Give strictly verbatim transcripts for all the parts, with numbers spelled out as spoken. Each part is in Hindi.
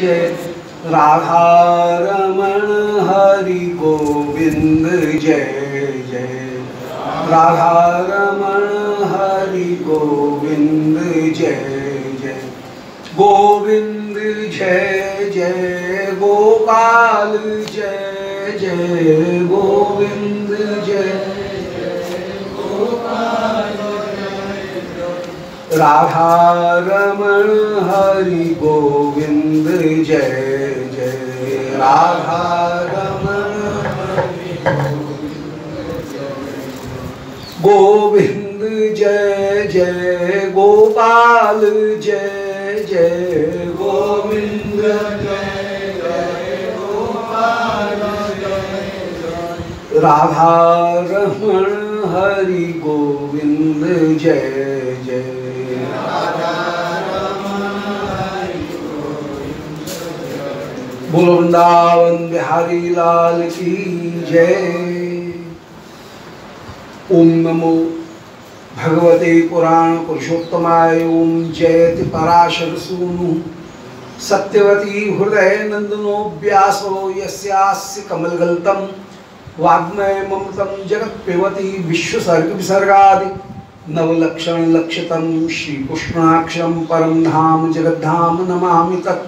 जय राधा रमण हरि गोविंद जय जय राधा रमण हरि गोविंद जय जय गोविंद जय जय गोपाल जय जय गोविंद जय राधा रमण हरि गोविंद जय जय राधा रमण हरि गोविंद जय जय गोपाल जय जय गोविंद जय जय गोपाल जय राधा रमण हरि गोविंद जय जय बोलो वृंदावन बिहारी लाल की जय। ओम नमो भगवते पुराण पुरुषोत्तमाय ओम जयति पराशर सूनु सत्यवती हृदय नंदनो व्यासो यस्यास्य कमलगल्तम वाग्मय ममतम जगत पिबती विश्वसर्ग विसर्गादि नवलक्षण लक्षितम श्रीकृष्णाक्षरम परम धाम जगद्धाम नमामि तत्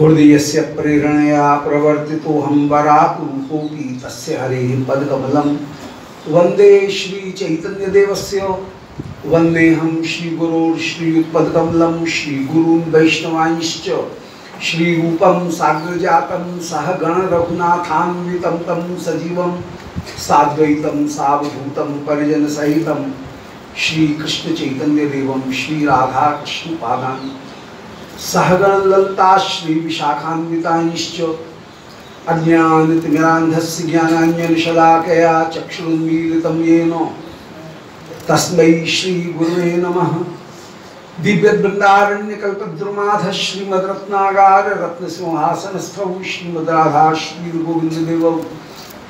हृदयस्य प्रेरणया प्रवर्तितो हम वराकुरूपोऽपि तस्य हरेः पदकमलं वंदे श्री चैतन्य देवस्य वंदेहम श्रीगुरोर्श्रीयुतपदकमलं श्रीगुरून् वैष्णवांश्च श्रीरूपं साग्रजातं सह गणरघुनाथान्वितं तं सजीवं साद्वैतं सावधूतं परिजनसहितं श्रीकृष्णचैतन्यदेवं श्रीराधाकृष्णपादान् सहगण ललता श्री विशाखान्विताश्च अज्ञानतिमिरान्धस्य ज्ञानाञ्जनशलाकया चक्षुरुन्मीलितं येन तस्मै श्री गुरवे नमः। दिव्यवृन्दारण्यकल्पद्रुमाध श्रीमद्रत्नागार रत्नसिंहासनस्थौ श्रीमद्राधा श्रीगोविन्ददेवौ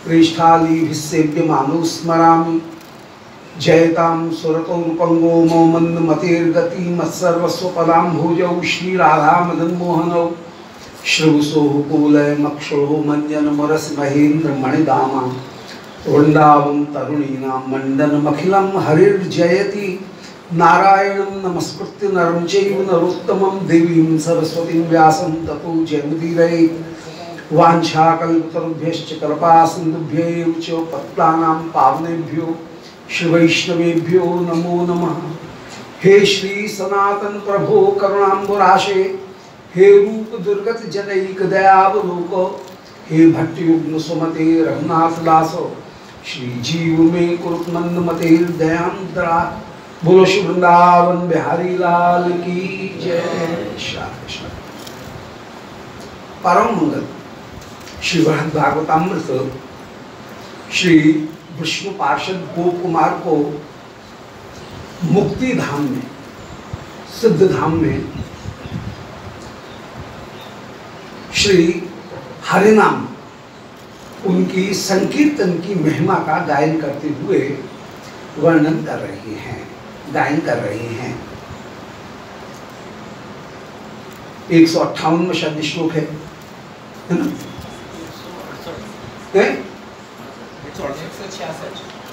प्रेष्ठालीभिस्सेव्य मानौ स्मरामि। जयतां सुरतौ रूपंगो मो मन्दमतिर्गति मत्सर्वस्वपदाम्भोजौ श्रीराधामदनमोहनौ श्रवसोः कुलयमक्षोः मञ्जनमरसमहेन्द्रमणिधामां वृन्दावं तरुणीनां मण्डनमखिलं हरिर्जयति। नारायणं नमस्कृत्य नरं चैव नरोत्तमं देवीं सरस्वतीं व्यासं ततो जयमुदीरयेत्। वाञ्छाकल्पतरुभ्यश्च कृपासिन्धुभ्यैव च पत्राणां पावनेभ्यो श्री वैष्णवेभ्यो नमो नमः। हे श्री सनातन प्रभो करुणाम्बुराशे हे रूप दुर्गत जनैक दयावलोक हे भट्टयुग्म सुमते रघुनाथ दासो श्री जीव में कुरुत मंद मते दयां दरा। बोलो श्री वृंदावन बिहारी लाल की जय। श्री परम मंगल श्री बृहद्भागवतामृत श्री विष्णु पार्षद गोप कुमार को मुक्ति धाम में सिद्ध धाम में श्री हरिनाम उनकी संकीर्तन की महिमा का गायन करते हुए वर्णन कर रहे हैं गायन कर रहे हैं। एक सौ अट्ठावनवा शायद श्लोक है ना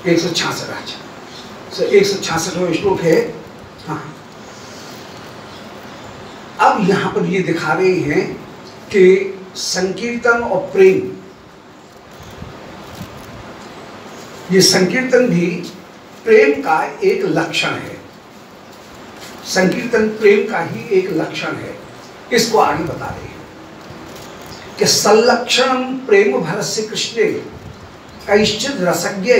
एक सौ छियासठ अच्छा एक सौ छियासठवां श्लोक है। हाँ अब यहाँ पर ये दिखा रहे हैं कि संकीर्तन और प्रेम ये संकीर्तन भी प्रेम का एक लक्षण है। संकीर्तन प्रेम का ही एक लक्षण है। इसको आगे बता रहे हैं कि संलक्षण प्रेम भरस्य कृष्णे कैश्चित् रसज्ञै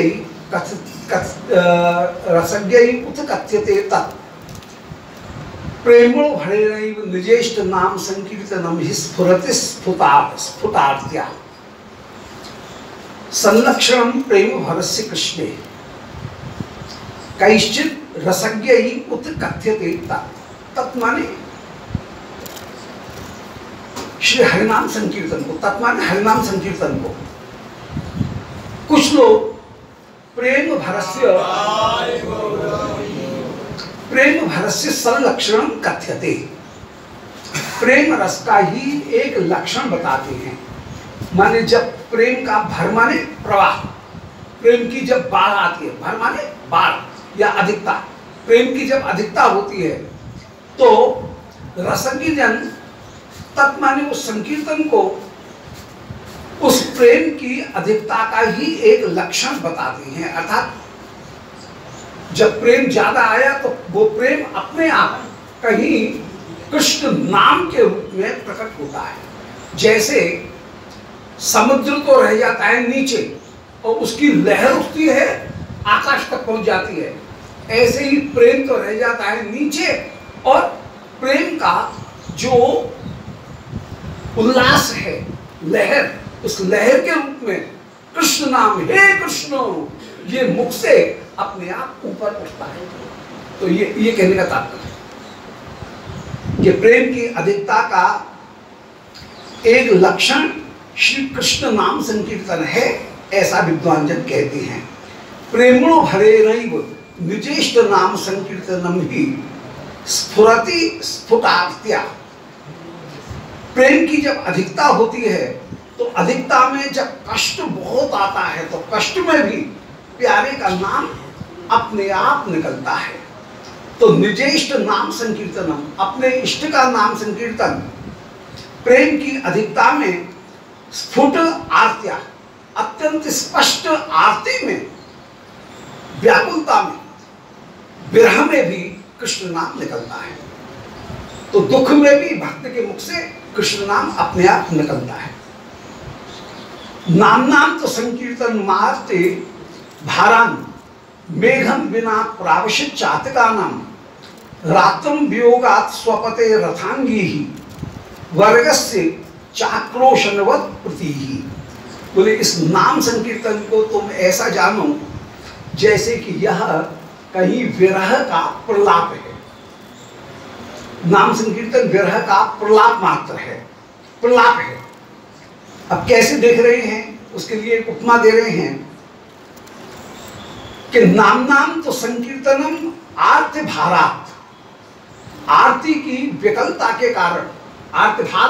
रसज्ञै उत कथ्यते तत् प्रेमो हरेणैव निजेष्ट नाम संकीर्तनम हि स्फुरति स्फुटात् स्फुटार्त्या। संलक्षणं प्रेम भरस्य कृष्णे कैश्चित् रसज्ञै उत कथ्यते तत् तत् माने श्री हरिनाम संकीर्तन को तत् माने हरिनाम संकीर्तन को कुछ लोग प्रेम भरस्य प्रेम भरस्य संलक्षणं कथ्यते प्रेम रस का ही एक लक्षण बताते हैं। माने जब प्रेम का भर माने प्रवाह, प्रेम की जब बाढ़ आती है, भर माने बाढ़ या अधिकता, प्रेम की जब अधिकता होती है तो रसकीर्तन तत् माने उस संकीर्तन को उस प्रेम की अधिकता का ही एक लक्षण बताते हैं। अर्थात जब प्रेम ज्यादा आया तो वो प्रेम अपने आप कहीं कृष्ण नाम के रूप में प्रकट होता है। जैसे समुद्र तो रह जाता है नीचे और उसकी लहर उठती है आकाश तक पहुंच जाती है, ऐसे ही प्रेम तो रह जाता है नीचे और प्रेम का जो उल्लास है लहर, उस लहर के रूप में कृष्ण नाम, हे कृष्ण, ये मुख से अपने आप ऊपर उठता है। तो ये ये कहने का तात्पर्य कि प्रेम की अधिकता का एक लक्षण श्री कृष्ण नाम संकीर्तन है, ऐसा विद्वान जन कहते हैं। प्रेमो हरे रैव निजेष्ट नाम संकीर्तनम ही स्फुरति स्फुटार्थ्या। प्रेम की जब अधिकता होती है तो अधिकता में जब कष्ट बहुत आता है तो कष्ट में भी प्यारे का नाम अपने आप निकलता है। तो निजेष्ट नाम संकीर्तनम, अपने इष्ट का नाम संकीर्तन प्रेम की अधिकता में स्फुट आर्त्या, अत्यंत स्पष्ट आरती में, व्याकुलता में, विरह में भी कृष्ण नाम निकलता है। तो दुख में भी भक्त के मुख से कृष्ण नाम अपने आप निकलता है। नाम नाम तो संकीर्तन मारते भारान मेघम बिना प्रावशित चातका नाम रातम वियोगात स्वपते रथांगी ही वर्गस्य चाक्रोशनवत प्रति ही। बोले इस नाम संकीर्तन को तुम ऐसा जानो जैसे कि यह कहीं विरह का प्रलाप है। नाम संकीर्तन विरह का प्रलाप मात्र है, प्रलाप है। अब कैसे देख रहे हैं उसके लिए एक उपमा दे रहे हैं कि नाम नाम तो संकीर्तनम आर्त भारात, आरती की विकलता के कारण, आर्त भार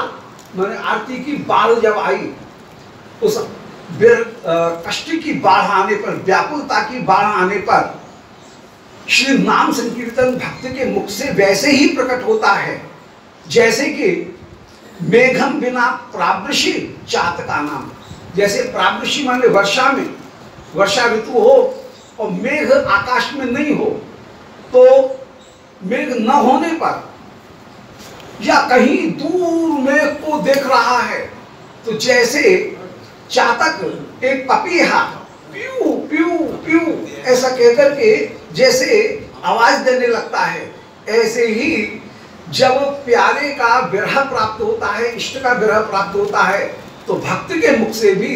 माने आरती की बाढ़ जब आई, उस कष्ट की बाढ़ आने पर, व्याकुलता की बाढ़ आने पर श्री नाम संकीर्तन भक्त के मुख से वैसे ही प्रकट होता है जैसे कि मेघम बिना प्रावृषि चात का नाम। जैसे प्रावृषि माने वर्षा में, वर्षा ऋतु हो और मेघ आकाश में नहीं हो, तो मेघ न होने पर या कहीं दूर मेघ को देख रहा है तो जैसे चातक एक पपीहा प्यू प्यू प्यू ऐसा कहकर के जैसे आवाज देने लगता है, ऐसे ही जब प्यारे का विरह प्राप्त होता है, इष्ट का विरह प्राप्त होता है तो भक्त के मुख से भी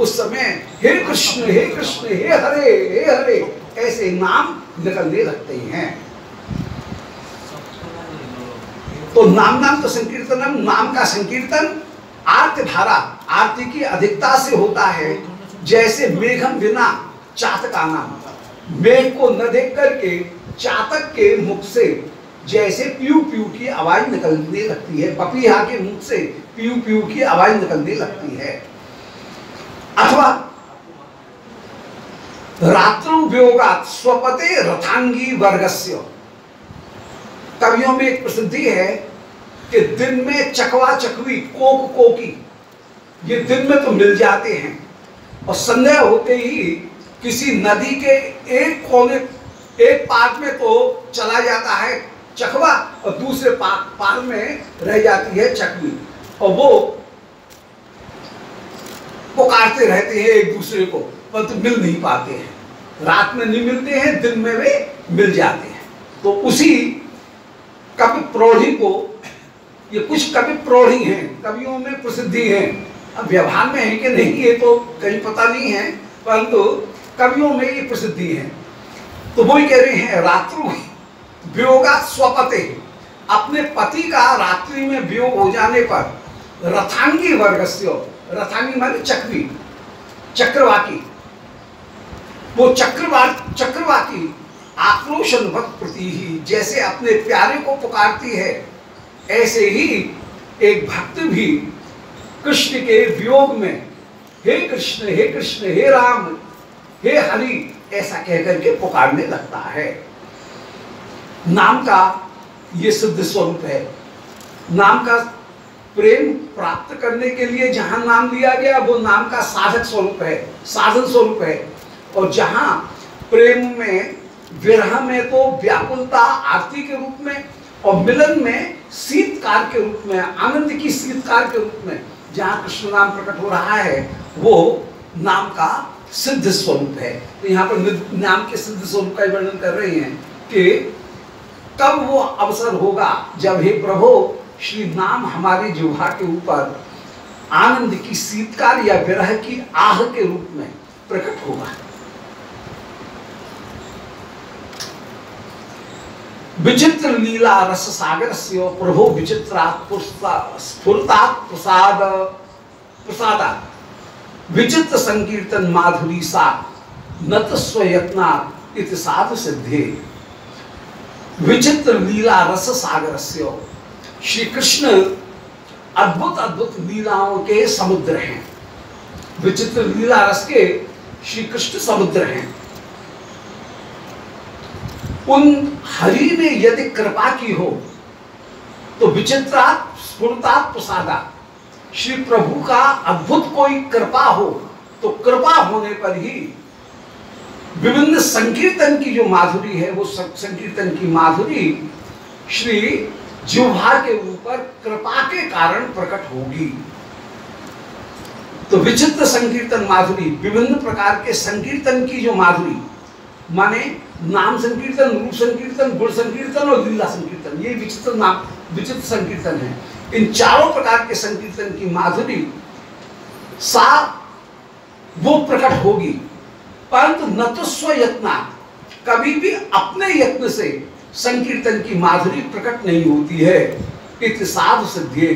उस समय हे कृष्ण हे कृष्ण हे हरे हे हरे ऐसे नाम निकलने लगते हैं। तो नाम नाम तो संकीर्तनम, नाम का संकीर्तन आरती धारा, आरती की अधिकता से होता है। जैसे मेघम बिना चातक का नाम, मेघ को न देख करके चातक के मुख से जैसे प्यू प्यू की आवाज निकलने लगती है, पपीहा के मुख से प्यू प्यू की आवाज निकलने लगती है। अथवा रात्रों वियोगात स्वपते रथांगी वर्गस्य। कवियों में एक प्रसिद्धि है कि दिन में चकवा चकवी, कोक कोकी, ये दिन में तो मिल जाते हैं और संध्या होते ही किसी नदी के एक कोने, एक पार में तो चला जाता है चकवा और दूसरे पार, पार में रह जाती है चकवी और वो पुकारते रहते हैं एक दूसरे को, परंतु मिल नहीं पाते हैं। रात में नहीं मिलते हैं, दिन में वे मिल जाते हैं। तो उसी कवि प्रौढ़ी को, ये कुछ कवि प्रौढ़ी हैं, कवियों में प्रसिद्धि है, अब व्यवहार में है कि नहीं ये तो कहीं पता नहीं है, परंतु कवियों में ये प्रसिद्धि है। तो वही कह रहे हैं रात्रु वियोगा स्वपते, अपने पति का रात्रि में वियोग हो जाने पर रथांगी वर्गस्यो, रथांगी माने चक्री, चक्रवाकी, वो चक्रवाती चक्रवाती आक्रोशन भक्त प्रति ही जैसे अपने प्यारे को पुकारती है, ऐसे ही एक भक्त भी कृष्ण के वियोग में हे कृष्ण हे कृष्ण हे राम हे हरि ऐसा कहकर के पुकारने लगता है। नाम का ये सिद्ध स्वरूप है। नाम का प्रेम प्राप्त करने के लिए जहां नाम लिया गया वो नाम का साधक स्वरूप है, साधन स्वरूप है। और जहां प्रेम में विरह में तो व्याकुलता आरती के रूप में और मिलन में शीतकार के रूप में, आनंद की शीतकार के रूप में जहाँ कृष्ण नाम प्रकट हो रहा है वो नाम का सिद्ध स्वरूप है। तो यहाँ पर नाम के सिद्ध स्वरूप का वर्णन कर रहे हैं कि कब वो अवसर होगा जब हे प्रभु श्री नाम हमारे जिह्वा के ऊपर आनंद की शीतकार या विरह की आह के रूप में प्रकट होगा। विचित्र लीला रस सागर से प्रभो विचित्रा स्फुरता प्रसाद प्रसादा विचित्र संकीर्तन माधुरी सा नत स्वयत्ना इति साधु सिद्धे। विचित्र लीला रस सागर से, श्री कृष्ण अद्भुत अद्भुत लीलाओं के समुद्र हैं। विचित्र लीला रस के श्री कृष्ण समुद्र हैं। उन हरि ने यदि कृपा की हो तो विचित्रा स्फुरता प्रसादा, श्री प्रभु का अद्भुत कोई कृपा हो तो कृपा होने पर ही विभिन्न संकीर्तन की जो माधुरी है वो संकीर्तन की माधुरी श्री जिह्वा के ऊपर कृपा के कारण प्रकट होगी। तो विचित्र संकीर्तन माधुरी, विभिन्न प्रकार के संकीर्तन की जो माधुरी माने नाम संकीर्तन, रूप संकीर्तन, गुण संकीर्तन और लीला संकीर्तन, ये विचित्र नाम विचित्र संकीर्तन है। इन चारों प्रकार के संकीर्तन की माधुरी सा वो प्रकट होगी, परंतु न तो स्वयत्ना, कभी भी अपने यत्न से संकीर्तन की माधुरी प्रकट नहीं होती है। इति साधु सिद्धे,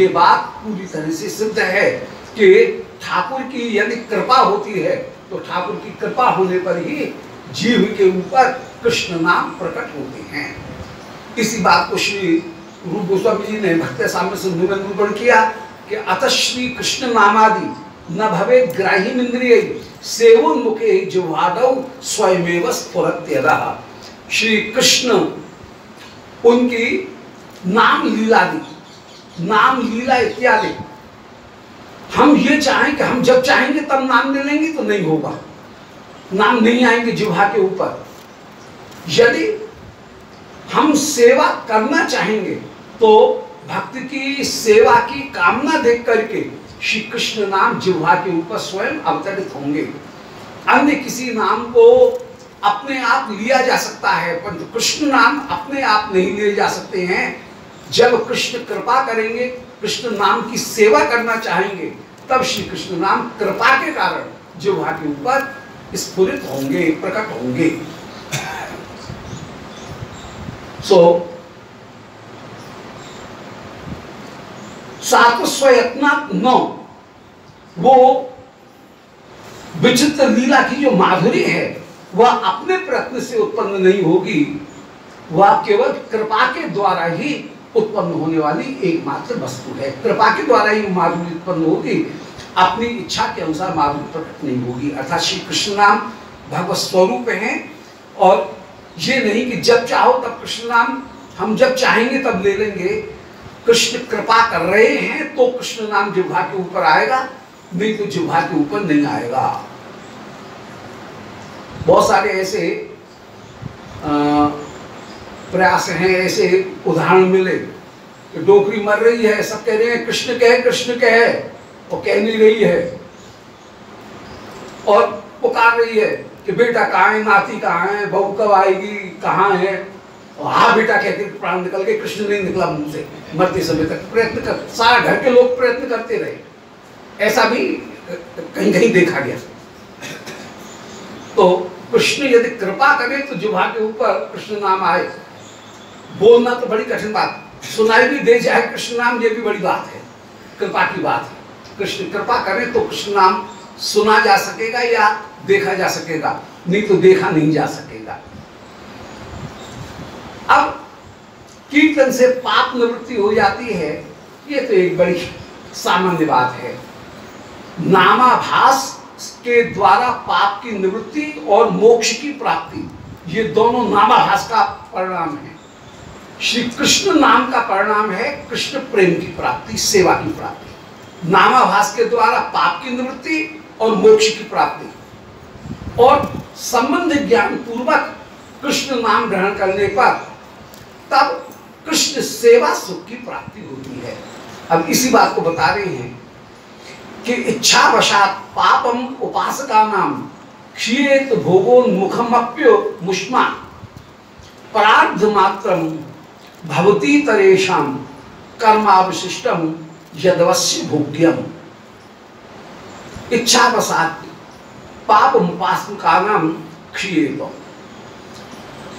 ये बात पूरी तरह से सिद्ध है कि ठाकुर की यदि कृपा होती है तो ठाकुर की कृपा होने पर ही जीव के ऊपर कृष्ण नाम प्रकट होते हैं। इसी बात को श्री रूप गोस्वामी जी ने भक्त सामने सिंधु में निरूपण किया कि अतः श्री कृष्ण नामादि न भवे ग्राही इंद्रिय सेवन मुखे जिह्वादौ स्वयमेव स्फुरत्यदा। श्री कृष्ण उनकी नाम लीलादि नाम लीला इत्यादि, हम ये चाहें कि हम जब चाहेंगे तब नाम ले लेंगे तो नहीं होगा, नाम नहीं आएंगे जिह्वा के ऊपर। यदि हम सेवा करना चाहेंगे तो भक्त की सेवा की कामना देख करके श्री कृष्ण नाम जिह्वा के ऊपर स्वयं अवतरित होंगे। अन्य किसी नाम को अपने आप लिया जा सकता है परंतु कृष्ण नाम अपने आप नहीं लिए जा सकते हैं। जब कृष्ण कृपा करेंगे, कृष्ण नाम की सेवा करना चाहेंगे तब श्री कृष्ण नाम कृपा के कारण जिह्वा के ऊपर स्फुरित होंगे, प्रकट होंगे। सो सात स्वयत्ना नौ, वो विचित्र लीला की जो माधुरी है वह अपने प्रयत्न से उत्पन्न नहीं होगी, वह केवल कृपा के द्वारा ही उत्पन्न होने वाली एकमात्र वस्तु है। कृपा के द्वारा ही माधुरी उत्पन्न होगी, अपनी इच्छा के अनुसार माधुरी प्रकट नहीं होगी। अर्थात श्री कृष्ण नाम भगवत स्वरूप हैं और ये नहीं कि जब चाहो तब कृष्ण नाम हम जब चाहेंगे तब ले लेंगे। कृष्ण कृपा कर रहे हैं तो कृष्ण नाम जिह्वा के ऊपर आएगा, नहीं तो जिह्वा के ऊपर नहीं आएगा। बहुत सारे ऐसे प्रयास हैं, ऐसे उदाहरण मिले कि डोकरी मर रही है, सब कह रहे हैं कृष्ण कहे कृष्ण कहे, वो कह नहीं रही है और पुकार रही है कि बेटा कहाँ है, नाती कहाँ है, बहू कब आएगी, कहाँ है। और हाँ बेटा कहते प्राण निकल गए, कृष्ण नहीं निकला मुंह से। मरते समय तक प्रयत्न कर, सारा घर के लोग प्रयत्न करते रहे, ऐसा भी कहीं कहीं देखा गया। तो कृष्ण यदि कृपा करे तो जिह्वा के ऊपर कृष्ण नाम आए। बोलना तो बड़ी कठिन बात, सुनाई भी दे जाए कृष्ण नाम, ये भी बड़ी बात है, कृपा की बात है। कृष्ण कृपा करें तो कृष्ण नाम सुना जा सकेगा या देखा जा सकेगा, नहीं तो देखा नहीं जा सकेगा। अब कीर्तन से पाप निवृत्ति हो जाती है ये तो एक बड़ी सामान्य बात है। नामाभास के द्वारा पाप की निवृत्ति और मोक्ष की प्राप्ति, ये दोनों नामाभास का परिणाम है। श्री कृष्ण नाम का परिणाम है कृष्ण प्रेम की प्राप्ति, सेवा की प्राप्ति। नामाभास के द्वारा पाप की निवृत्ति और मोक्ष की प्राप्ति, और संबंध ज्ञान पूर्वक कृष्ण नाम ग्रहण करने पर तब कृष्ण सेवा सुख की प्राप्ति होती है। अब इसी बात को बता रहे हैं कि इच्छावशात पापम उपासकानां क्षीयेत भोगोन्मुखमप्यो मुष्मा प्रार्थमात्रं भवति तरेषां कर्मावशिष्टं यदवस्य भोग्यम। इच्छावशात पापम उपासकानां क्षीयेत,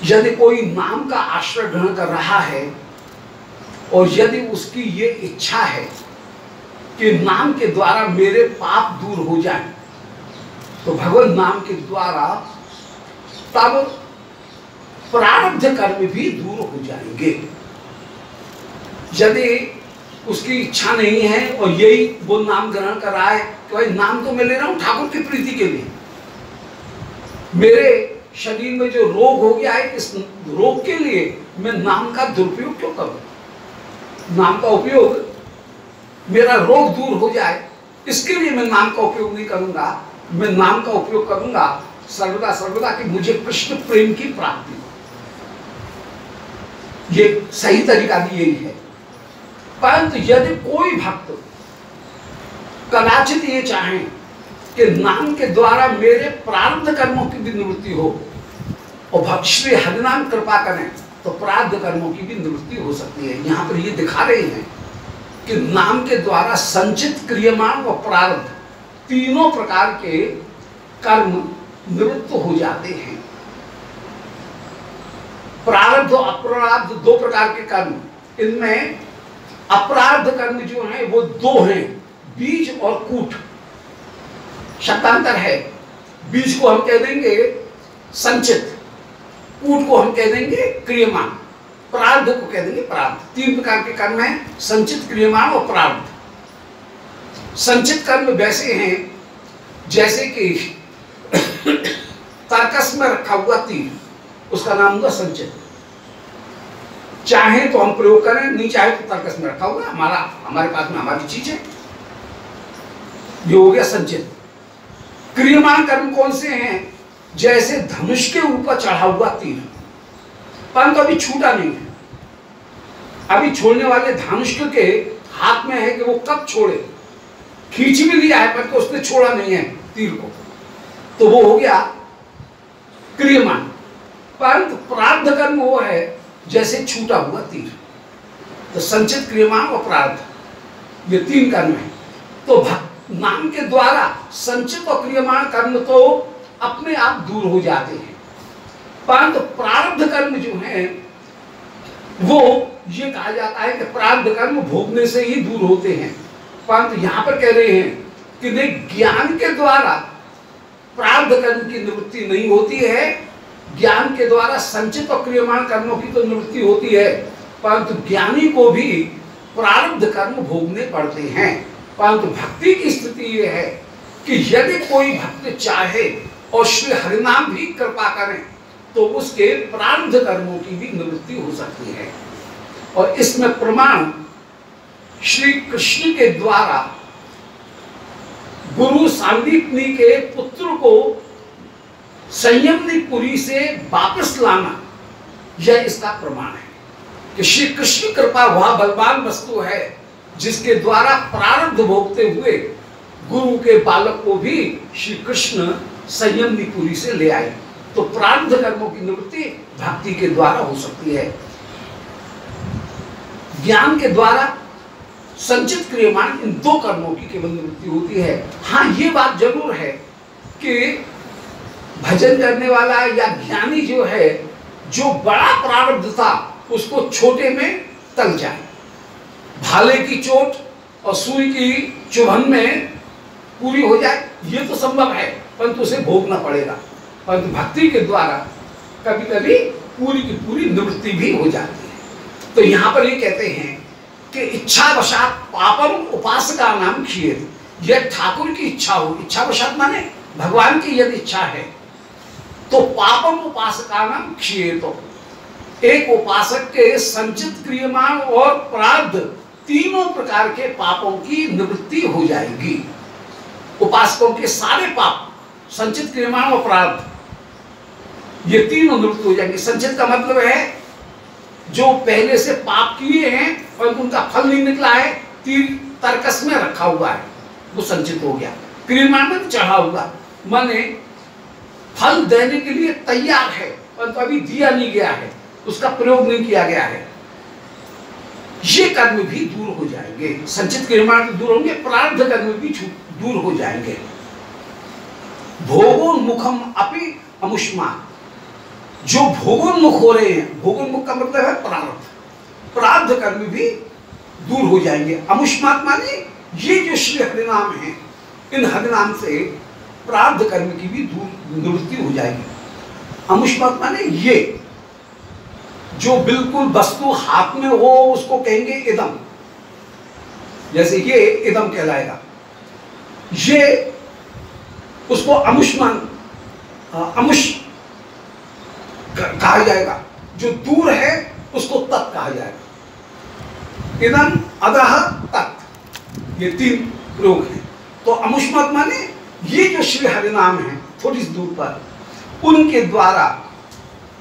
यदि कोई नाम का आश्रय ग्रहण कर रहा है और यदि उसकी ये इच्छा है कि नाम के द्वारा मेरे पाप दूर हो जाए, तो भगवान नाम के द्वारा तब प्रारब्ध कर्म भी दूर हो जाएंगे। यदि उसकी इच्छा नहीं है और यही वो नाम ग्रहण कर रहा है कि भाई नाम तो मैं ले रहा हूं ठाकुर की प्रीति के लिए, मेरे शरीर में जो रोग हो गया है इस रोग के लिए मैं नाम का दुरुपयोग क्यों करूं, नाम का उपयोग मेरा रोग दूर हो जाए इसके लिए मैं नाम का उपयोग नहीं करूंगा। मैं नाम का उपयोग करूंगा सर्वदा सर्वदा कि मुझे कृष्ण प्रेम की प्राप्ति हो, ये सही तरीका भी यही है। परंतु यदि कोई भक्त कदाचित ये चाहे कि नाम के द्वारा मेरे प्रारब्ध कर्मों की भी निवृत्ति हो और भक्ति हरिनाम कृपा करें तो प्रारब्ध कर्मों की भी निवृत्ति हो सकती है। यहाँ पर ये दिखा रहे हैं कि नाम के द्वारा संचित क्रियमाण व प्रारब्ध तीनों प्रकार के कर्म निवृत्त हो जाते हैं। प्रारब्ध और अपराध दो प्रकार के कर्म, इनमें अपराध कर्म जो है वो दो हैं, बीज और कूट। शब्दांतर है, बीज को हम कह देंगे संचित, कूट को हम कह देंगे क्रियमाण, प्रारब्ध को कह देंगे प्रारब्ध। तीन प्रकार के कर्म हैं, संचित क्रियमाण और प्रारब्ध। संचित कर्म वैसे हैं जैसे कि तरकस में रखा हुआ तीर, उसका नाम हुआ संचित। चाहे तो हम प्रयोग करें, नहीं चाहे तो तरकस में रखा हुआ हमारा हमारे पास में हमारी चीज है, ये हो गया संचित। क्रियमाण कर्म कौन से हैं, जैसे धनुष के ऊपर चढ़ा हुआ तीर, परंतु अभी छूटा नहीं है, अभी छोड़ने वाले धनुष के हाथ में है कि वो कब छोड़े, खींच भी लिया है पर तो उसने छोड़ा नहीं है तीर को, तो वो हो गया क्रियमान। परंतु प्रारब्ध कर्म वो है जैसे छूटा हुआ तीर। तो संचित, क्रियमान और प्रारब्ध, ये तीन कर्म है। तो नाम के द्वारा संचित और क्रियमान कर्म तो अपने आप दूर हो जाते हैं, परंतु प्रारब्ध कर्म जो है वो ये कहा जाता है कि प्रारब्ध कर्म भोगने से ही दूर होते हैं। परंतु यहाँ पर कह रहे हैं कि नहीं, ज्ञान के द्वारा प्रारब्ध कर्म की निवृत्ति नहीं होती है, ज्ञान के द्वारा संचित और क्रियमाण कर्मों की तो निवृत्ति होती है, परंतु ज्ञानी को भी प्रारब्ध कर्म भोगने पड़ते हैं। परंतु भक्ति की स्थिति ये है कि यदि कोई भक्त चाहे और श्री हरिनाम भी कृपा करें तो उसके प्रारब्ध कर्मों की भी निवृत्ति हो सकती है। और इसमें प्रमाण श्री कृष्ण के द्वारा गुरु सांदीपनि के पुत्र को संयमनीपुरी से वापस लाना, यह इसका प्रमाण है कि श्री कृष्ण कृपा वह बलवान वस्तु है जिसके द्वारा प्रारब्ध भोगते हुए गुरु के बालक को भी श्री कृष्ण संयमनीपुरी से ले आए। तो प्रारब्ध कर्मों की निवृत्ति भक्ति के द्वारा हो सकती है। ज्ञान के द्वारा संचित, क्रियमाण, इन दो कर्मों की केवल निवृत्ति होती है। हाँ, ये बात जरूर है कि भजन करने वाला या ज्ञानी जो है, जो बड़ा प्रारब्ध था उसको छोटे में तल जाए, भाले की चोट और सुई की चुभन में पूरी हो जाए, ये तो संभव है, परंतु उसे भोगना पड़ेगा। परंतु भक्ति के द्वारा कभी कभी पूरी की पूरी निवृत्ति भी हो जाती है। तो यहाँ पर ये कहते हैं कि इच्छावशात पापम उपासका नाम किए, यह ठाकुर की इच्छा हो, इच्छावशात माने भगवान की यदि इच्छा है तो पापम उपासका नाम किए, तो एक उपासक के संचित क्रियमान और प्रारब्ध तीनों प्रकार के पापों की निवृत्ति हो जाएगी। उपासकों के सारे पाप संचित क्रियमान और प्रारब्ध ये तीनों निवृत्त हो जाएंगे। संचित का मतलब है जो पहले से पाप किए हैं और उनका फल नहीं निकला है, तीन तरकस में रखा हुआ है, वो संचित हो गया। क्रियमान में चढ़ा हुआ माने फल देने के लिए तैयार है और तो अभी दिया नहीं गया है, उसका प्रयोग नहीं किया गया है, ये कर्म भी दूर हो जाएंगे। संचित क्रियमान दूर होंगे, प्रारब्ध कर्म भी दूर हो जाएंगे। भोगोन्मुखम अपि अमुष्मा, जो भोगोन्मुख हो रहे हैं, भोगोन्मुख का मतलब है प्रारब्ध, प्रारब्ध कर्म भी दूर हो जाएंगे। अमुष्मात माने ये जो श्री हरिनाम है, इन हरिनाम से प्रारब्ध कर्म की भी दूर निवृत्ति हो जाएगी। अमुष्मात माने ये जो बिल्कुल वस्तु हाथ में हो उसको कहेंगे इदम, जैसे ये इदम कहलाएगा, ये उसको अमुष्मान अमुष कहा जाएगा, जो दूर है उसको तत् कहा जाएगा। इदम अदह तत्, ये तीन प्रयोग हैं। तो अमुष्मान माने ये जो श्री हरिनाम है थोड़ी सी दूर पर, उनके द्वारा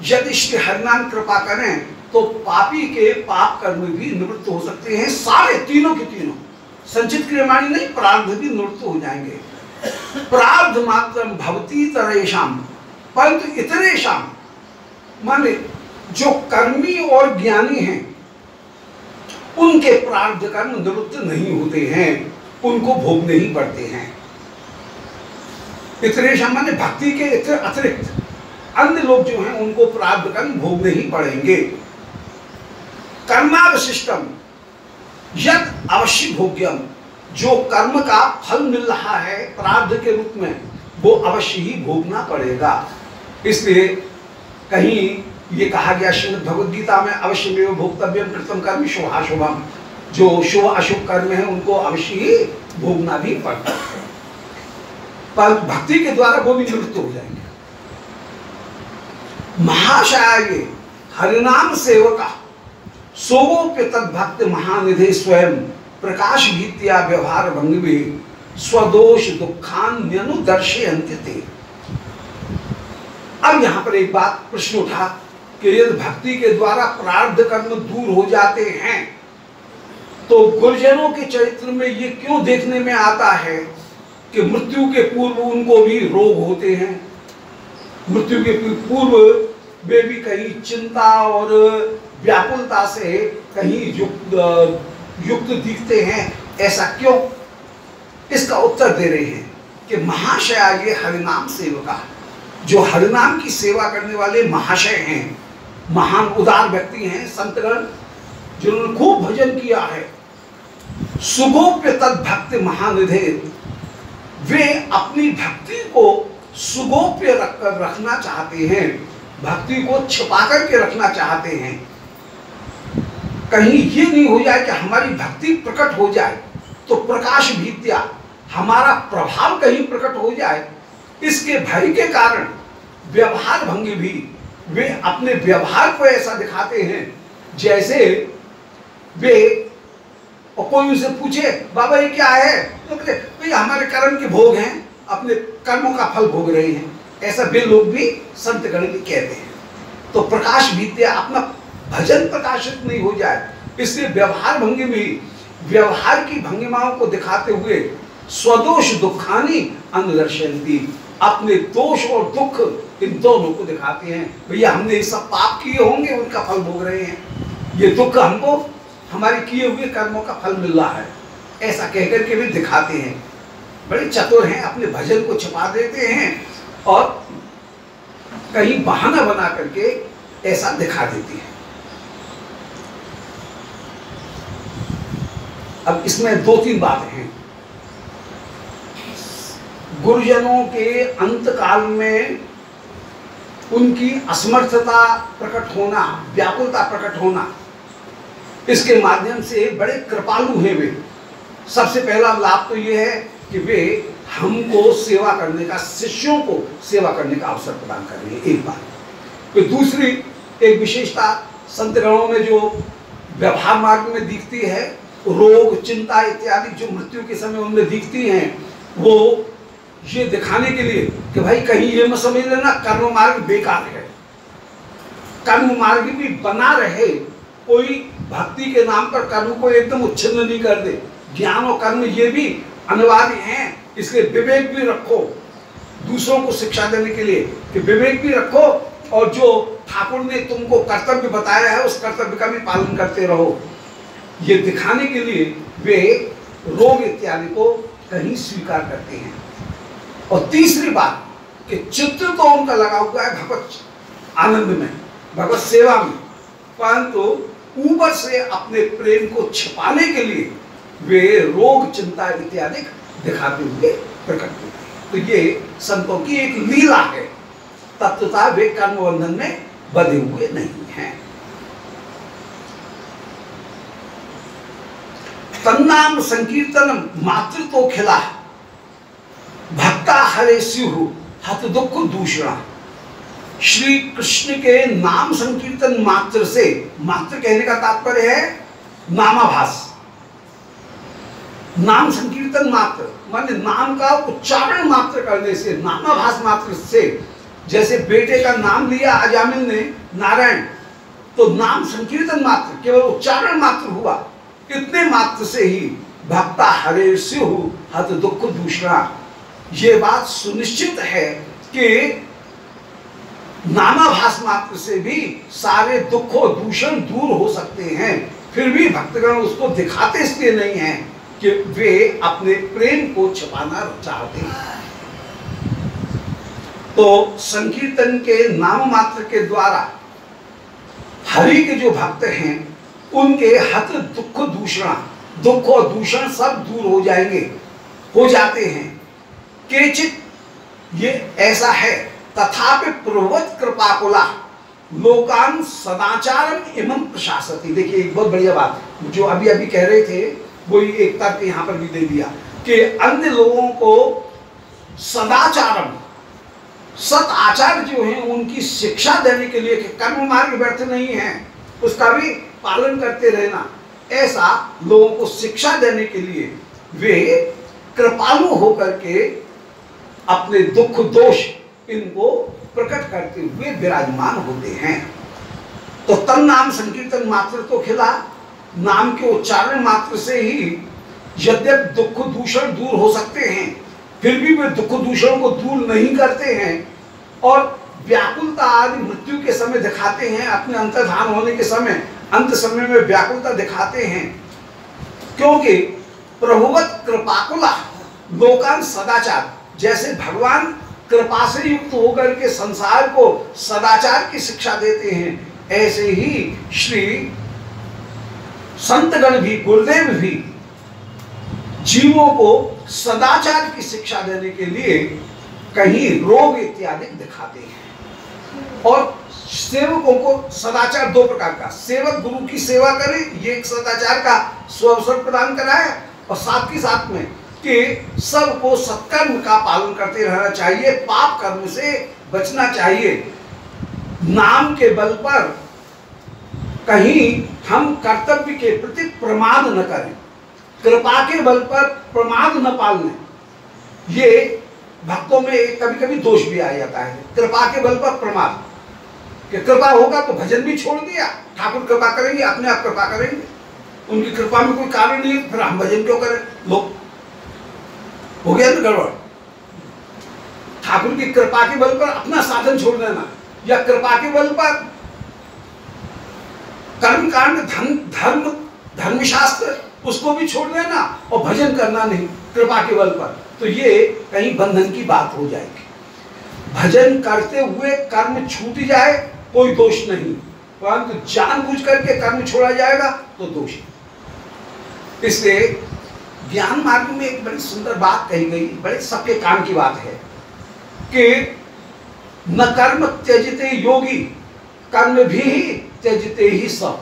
यदि श्री हरिनाम कृपा करें तो पापी के पाप कर्म भी निवृत्त हो सकते हैं, सारे तीनों के तीनों, संचित क्रियमाणी नहीं प्रारब्ध भी निवृत्त हो जाएंगे। प्रारब्ध मात्रम भवति तरेषाम, परंतु इतरेषाम माने जो कर्मी और ज्ञानी हैं उनके प्रारब्ध कर्म निवृत्त नहीं होते हैं, उनको भोगने ही पड़ते हैं। इतरेषाम माने भक्ति के अतिरिक्त अन्य लोग जो हैं उनको प्रारब्ध कर्म भोगने ही पड़ेंगे। कर्मावशिष्टम यद अवश्य भोग्यम, जो कर्म का फल मिल रहा है प्रारब्ध के रूप में वो अवश्य ही भोगना पड़ेगा। इसलिए कहीं ये कहा गया श्रीमद् भगवद गीता में अवश्यमेव भोक्तव्यम कृतम कर्म शुभाशुभम, जो शुभ अशुभ कर्म है उनको अवश्य ही भोगना भी पड़ता है, पर भक्ति के द्वारा वो भी निवृत्त हो जाएंगे। महाशय हरिनाम सेवका सोगोप्य तद्भक्त महानिधे स्वयं प्रकाश भीत्या व्यवहार भंग में स्वदोष दुखान्यनुदर्शयन्ति ते। अब यहाँ पर एक बात प्रश्न उठा कि यदि भक्ति के द्वारा प्रारब्ध कर्म दूर हो जाते हैं तो गुरुजनों के चरित्र में ये क्यों देखने में आता है कि मृत्यु के पूर्व उनको भी रोग होते हैं, मृत्यु के पूर्व वे भी कहीं चिंता और व्याकुलता से कहीं युक्त युक्त दिखते हैं, ऐसा क्यों? इसका उत्तर दे रहे हैं कि महाशया ये हरिनाम सेवका, जो हरिनाम की सेवा करने वाले महाशय हैं, महान उदार व्यक्ति हैं, संतगण जिन्होंने खूब भजन किया है, सुगोप्य तद्भक्त महानिधे, वे अपनी भक्ति को सुगोप्य रख कर रखना चाहते हैं, भक्ति को छिपा करके रखना चाहते हैं, कहीं ये नहीं हो जाए कि हमारी भक्ति प्रकट हो जाए तो प्रकाश भीत्या हमारा प्रभाव कहीं प्रकट हो जाए, इसके भय के कारण व्यवहार भंगी भी वे अपने व्यवहार को ऐसा दिखाते हैं जैसे वे, और कोई उनसे पूछे बाबा ये क्या है तो कहते भैया हमारे कर्म के भोग हैं, अपने कर्मों का फल भोग रहे हैं, ऐसा वे लोग भी संतगण भी कहते हैं। तो प्रकाश भीत्या अपना भजन प्रकाशित नहीं हो जाए इसलिए व्यवहार भंगी भी व्यवहार की भंगिमाओं को दिखाते हुए स्वदोष दुखानी अनुदर्शयन्ति, अपने दोष और दुख इन दोनों को दिखाते हैं, भैया हमने ये सब पाप किए होंगे उनका फल भोग रहे हैं, ये दुख हमको हमारे किए हुए कर्मों का फल मिल रहा है, ऐसा कहकर के भी दिखाते हैं। बड़े चतुर हैं, अपने भजन को छिपा देते हैं और कहीं बहाना बना करके ऐसा दिखा देते हैं। अब इसमें दो तीन बातें हैं। गुरुजनों के अंतकाल में उनकी असमर्थता प्रकट होना, व्याकुलता प्रकट होना, इसके माध्यम से बड़े कृपालु हैं वे। सबसे पहला लाभ तो ये है कि वे हमको सेवा करने का, शिष्यों को सेवा करने का अवसर प्रदान कर रहे हैं, एक बात। फिर दूसरी एक विशेषता संत गणों में जो व्यवहार मार्ग में दिखती है, रोग चिंता इत्यादि जो मृत्यु के समय उनमें दिखती हैं, वो ये दिखाने के लिए कि भाई कहीं ये मत समझ लेना कर्म मार्ग बेकार है, कर्म मार्ग भी बना रहे, कोई भक्ति के नाम पर कर्म को एकदम उच्छिन्न नहीं कर दे। ज्ञान और कर्म ये भी अनिवार्य हैं, इसलिए विवेक भी रखो, दूसरों को शिक्षा देने के लिए कि विवेक भी रखो और जो ठाकुर ने तुमको कर्तव्य बताया है उस कर्तव्य का भी पालन करते रहो। ये दिखाने के लिए वे रोग इत्यादि को कहीं स्वीकार करते हैं। और तीसरी बात कि चित्त तो उनका लगा हुआ है भगवत आनंद में, भगवत सेवा में, परंतु ऊपर से अपने प्रेम को छिपाने के लिए वे रोग चिंता इत्यादि दिखाते हुए प्रकट होते हैं। तो ये संतों की एक लीला है, तत्वतः वे कर्म बंधन में बंधे हुए नहीं हैं। तन्नाम संकीर्तनम मात्र तो खिला भक्ता हरे स्युः हत दुख दूषणा। श्री कृष्ण के नाम संकीर्तन मात्र से, मात्र कहने का तात्पर्य है नामाभास, नाम संकीर्तन मात्र माने नाम का उच्चारण मात्र करने से, नामाभास मात्र से, जैसे बेटे का नाम लिया अजामिल ने नारायण, तो नाम संकीर्तन मात्र केवल उच्चारण मात्र हुआ, इतने मात्र से ही भक्ता हरे स्युः हत दुख दूषणा। ये बात सुनिश्चित है कि नामाभास मात्र से भी सारे दुख और दूषण दूर हो सकते हैं, फिर भी भक्तगण उसको दिखाते इसलिए नहीं हैं कि वे अपने प्रेम को छिपाना चाहते हैं। तो संकीर्तन के नाम मात्र के द्वारा हरि के जो भक्त हैं उनके हत दुख दूषणा, दुख और दूषण सब दूर हो जाएंगे, हो जाते हैं। केचित ये ऐसा है तथापि प्रवत कृपाकुला लोकान सदाचारम एवं प्रशासति। देखिए एक बहुत बढ़िया बात जो अभी अभी कह रहे थे वो एक तर्क यहाँ पर भी दे दिया कि अन्य लोगों को सदाचारम, सत आचार जो हैं उनकी शिक्षा देने के लिए कि कर्म मार्ग व्यर्थ नहीं है, उसका भी पालन करते रहना, ऐसा लोगों को शिक्षा देने के लिए वे कृपालु होकर के अपने दुख दोष इनको प्रकट करते हुए विराजमान होते हैं। तो तन नाम संकीर्तन मात्र तो खिला, नाम के उच्चारण मात्र से ही यद्यप दुख दूषण दूर हो सकते हैं, फिर भी वे दुख दूषण को दूर नहीं करते हैं और व्याकुलता आदि मृत्यु के समय दिखाते हैं, अपने अंतर्धान होने के समय अंत समय में व्याकुलता दिखाते हैं, क्योंकि प्रभुवत कृपाकुला लोकान सदाचार, जैसे भगवान कृपा से युक्त होकर के संसार को सदाचार की शिक्षा देते हैं, ऐसे ही श्री संतगण भी, गुरुदेव भी जीवों को सदाचार की शिक्षा देने के लिए कहीं रोग इत्यादि दिखाते हैं। और सेवकों को सदाचार दो प्रकार का, सेवक गुरु की सेवा करे, ये एक सदाचार का सुअवसर प्रदान कराए, और साथ ही साथ में कि सबको सत्कर्म का पालन करते रहना चाहिए, पाप कर्म से बचना चाहिए। नाम के बल पर कहीं हम कर्तव्य के प्रति प्रमाद न करें, कृपा के बल पर प्रमाद न पालने, ये भक्तों में कभी कभी दोष भी आ जाता है, कृपा के बल पर प्रमाद, कि कृपा होगा तो भजन भी छोड़ दिया, ठाकुर कृपा करेंगे, अपने आप कृपा करेंगे, उनकी कृपा में कोई कारण नहीं है, फिर हम भजन क्यों करें, लोग हो गया ना गड़बड़। ठाकुर की कृपा के बल पर अपना साधन छोड़ देना या कृपा के बल पर कर्म कांड धन धर्म धर्मशास्त्र उसको भी छोड़ देना और भजन करना नहीं कृपा के बल पर, तो ये कहीं बंधन की बात हो जाएगी। भजन करते हुए कर्म छूट जाए कोई दोष नहीं, परंतु जानबूझ करके कर्म छोड़ा जाएगा तो दोष। इसलिए ज्ञान मार्ग में एक बड़ी सुंदर बात कही गई, बड़े सबके काम की बात है कि न कर्म त्यजते योगी कर्म भी त्यजते ही सब।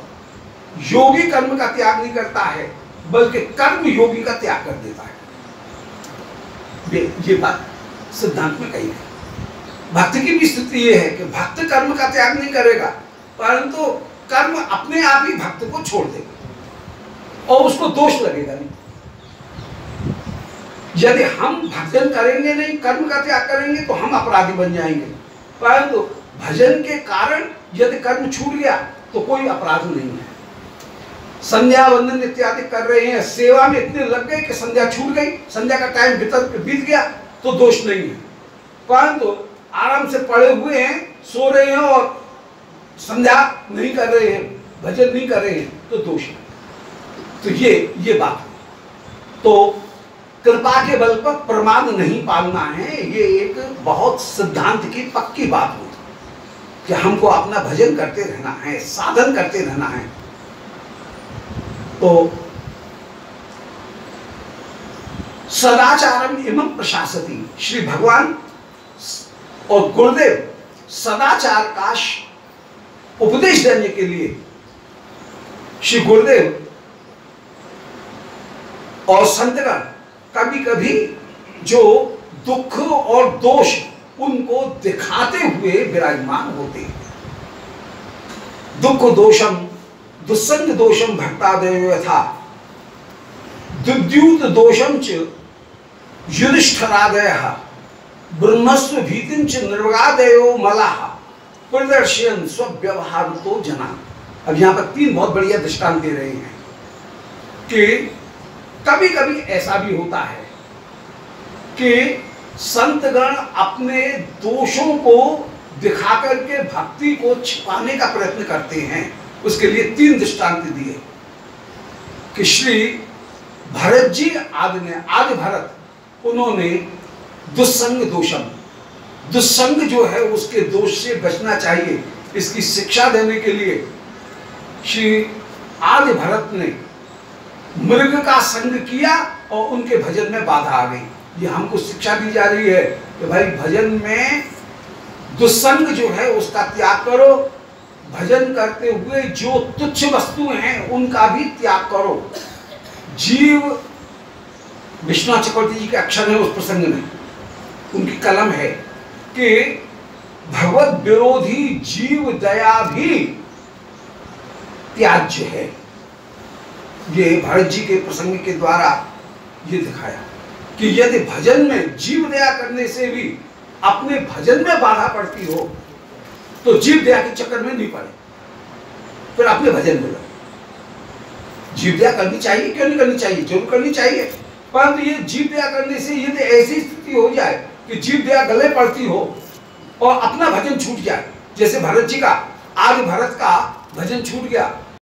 योगी कर्म का त्याग नहीं करता है बल्कि कर्म योगी का त्याग कर देता है। ये बात सिद्धांत में कही है। भक्त की भी स्थिति ये है कि भक्त कर्म का त्याग नहीं करेगा परंतु कर्म अपने आप ही भक्त को छोड़ देगा और उसको दोष लगेगा नहीं। यदि हम भजन करेंगे नहीं, कर्म का त्याग करेंगे तो हम अपराधी बन जाएंगे, परंतु भजन के कारण यदि कर्म छूट गया तो कोई अपराध नहीं है। संध्या वंदन इत्यादि कर रहे हैं, सेवा में इतने लग गए कि संध्या छूट गई, संध्या का टाइम बीत गया तो दोष नहीं है, परंतु आराम से पड़े हुए हैं, सो रहे हैं और संध्या नहीं कर रहे हैं, भजन नहीं कर रहे हैं तो दोष है। तो ये ये बात तो कृपा के बल पर प्रमाद नहीं पालना है, ये एक बहुत सिद्धांत की पक्की बात होती है कि हमको अपना भजन करते रहना है, साधन करते रहना है। तो सदाचारम एवं प्रशासति, श्री भगवान और गुरुदेव सदाचार का उपदेश देने के लिए श्री गुरुदेव और संतगण कभी कभी जो दुख और दोष उनको दिखाते हुए विराजमान होते हैं। दुख दोषम दुस्संग दोषम भक्तादेव यथा दुद्युत दोषम च युधिष्ठिरादयः ब्रह्मस्व भीतिंच निर्वादेयो मलाह प्रदर्शन स्वव्यवहार तो जना। अब यहाँ पर तीन बहुत बढ़िया दृष्टांत दे रहे हैं कि कभी कभी ऐसा भी होता है कि संतगण अपने दोषों को दिखा करके भक्ति को छिपाने का प्रयत्न करते हैं। उसके लिए तीन दृष्टांत दिए कि श्री भरत जी आदि ने, आदि भरत, उन्होंने दुस्संग दोषम, दुस्संग जो है उसके दोष से बचना चाहिए, इसकी शिक्षा देने के लिए श्री आदि भरत ने मृग का संग किया और उनके भजन में बाधा आ गई। ये हमको शिक्षा दी जा रही है कि भाई भजन में दुस्संग जो है उसका त्याग करो, भजन करते हुए जो तुच्छ वस्तु हैं उनका भी त्याग करो। जीव विष्णु चक्रवर्ती जी के अक्षर है उस प्रसंग में, उनकी कलम है कि भगवत विरोधी जीव दया भी त्याज्य है। ये भरत जी के प्रसंग के द्वारा ये दिखाया कि यदि भजन में जीव दया करने से भी अपने भजन में बाधा पड़ती हो तो जीव दया के चक्कर में नहीं पड़े, फिर अपने भजन में लगे। जीव दया करनी चाहिए, क्यों नहीं करनी चाहिए, जरूर करनी चाहिए, परंतु ये जीव दया करने से यदि ऐसी स्थिति हो जाए कि जीव दया गले पड़ती हो और अपना भजन छूट जाए, जैसे भरत जी का, आदि भरत का भजन छूट गया